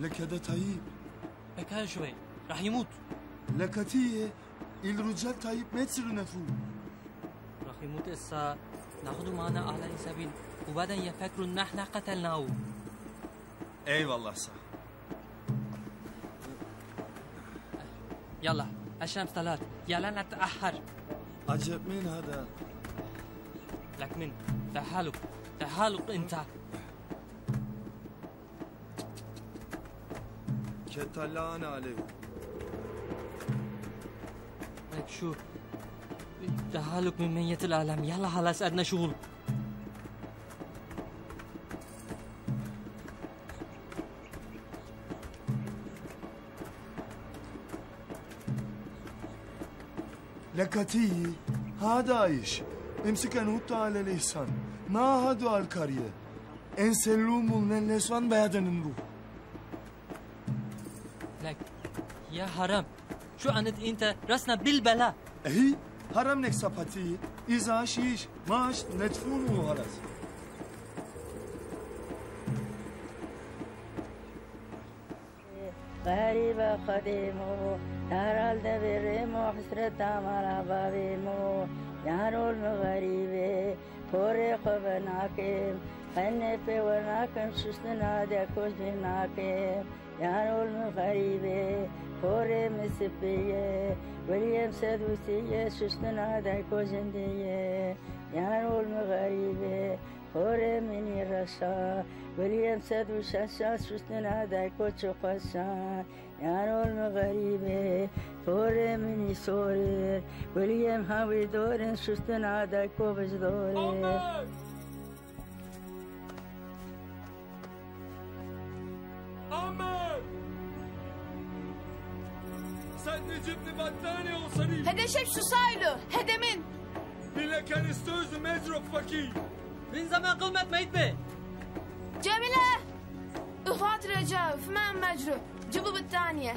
لك هذا طيب. لك هذا شوي راح يموت. لك تيه الرجال طيب ما تصيروا نفوه. راح يموت إسا ناخده معنا أعلى سبيل وبعدين يفكروا إن احنا قتلناه. أي والله صح. يلا الشمس 3 يلا نتأخر. عجب مين هذا؟ لك مين؟ تحالق تحالق أنت. كتلان عليكم. لك شو؟ تحالق من مية العالم. يلا خلاص عندنا شغل. لكتي هذا عايش امسك نحطه على اللسان ما هادو على الكاريه انسلوه من اللسان بعدين نروح. لك يا حرام شو عند انت راسنا بالبلاء. اهي حرام لك صفاتي اذا شيش ماش ندفونه خلاص. غريب قديمه دار الدبرم وحسرت على بابيمو يارو الغريب فورق بناكم خني في وناكم شسنا دكوش بناكم يارو الغريب فوري مسبيه وليم سدوسيه شسنا دكوش جنديه يارو الغريب فوري مني رشا وليم سدوسيه شسنا دكوش قشا يارو المغربي فوري مني صوري وليم هاوي دوري شستن عادك وبش دوري. عمر سيدني جبني بطاني وصريف. هذا شايف شو صاير له؟ هذا من؟ بلا كان استوز ومجرب فكي من زمان قمت ميتنا. جميلة اخوات رجاء فما مجرب جيبوا بالثانية.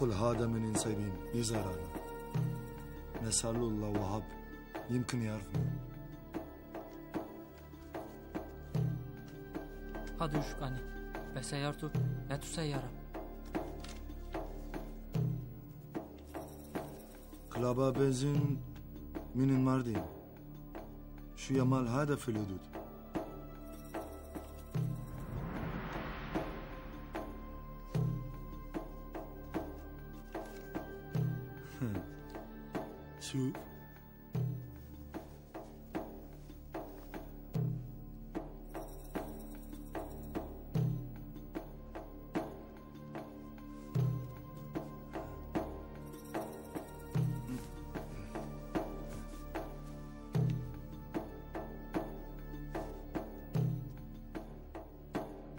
كل هذا من انسايبين يزارنا نسأل الله وهب يمكن يعرفنا. هذا يشكاني بسيارته لا تسيارة كلابا بنزين من الماردين شو يمال هذا في الهدود شو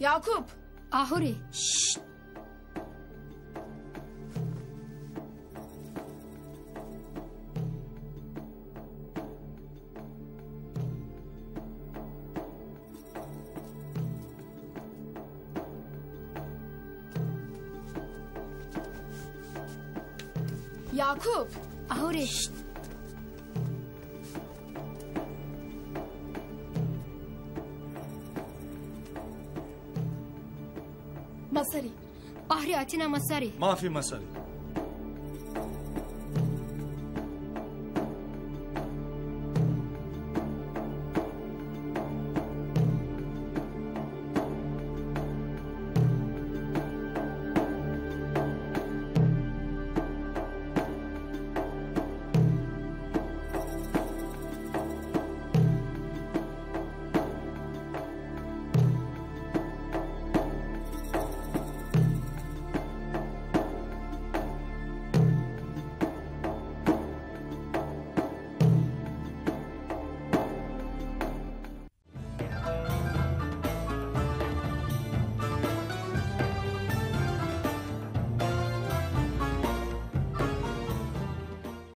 Yakup! Ahuri! Şşşt! Yakup! Ahuri! Şşşt! مصري بحري أتينا مصري ما في مصري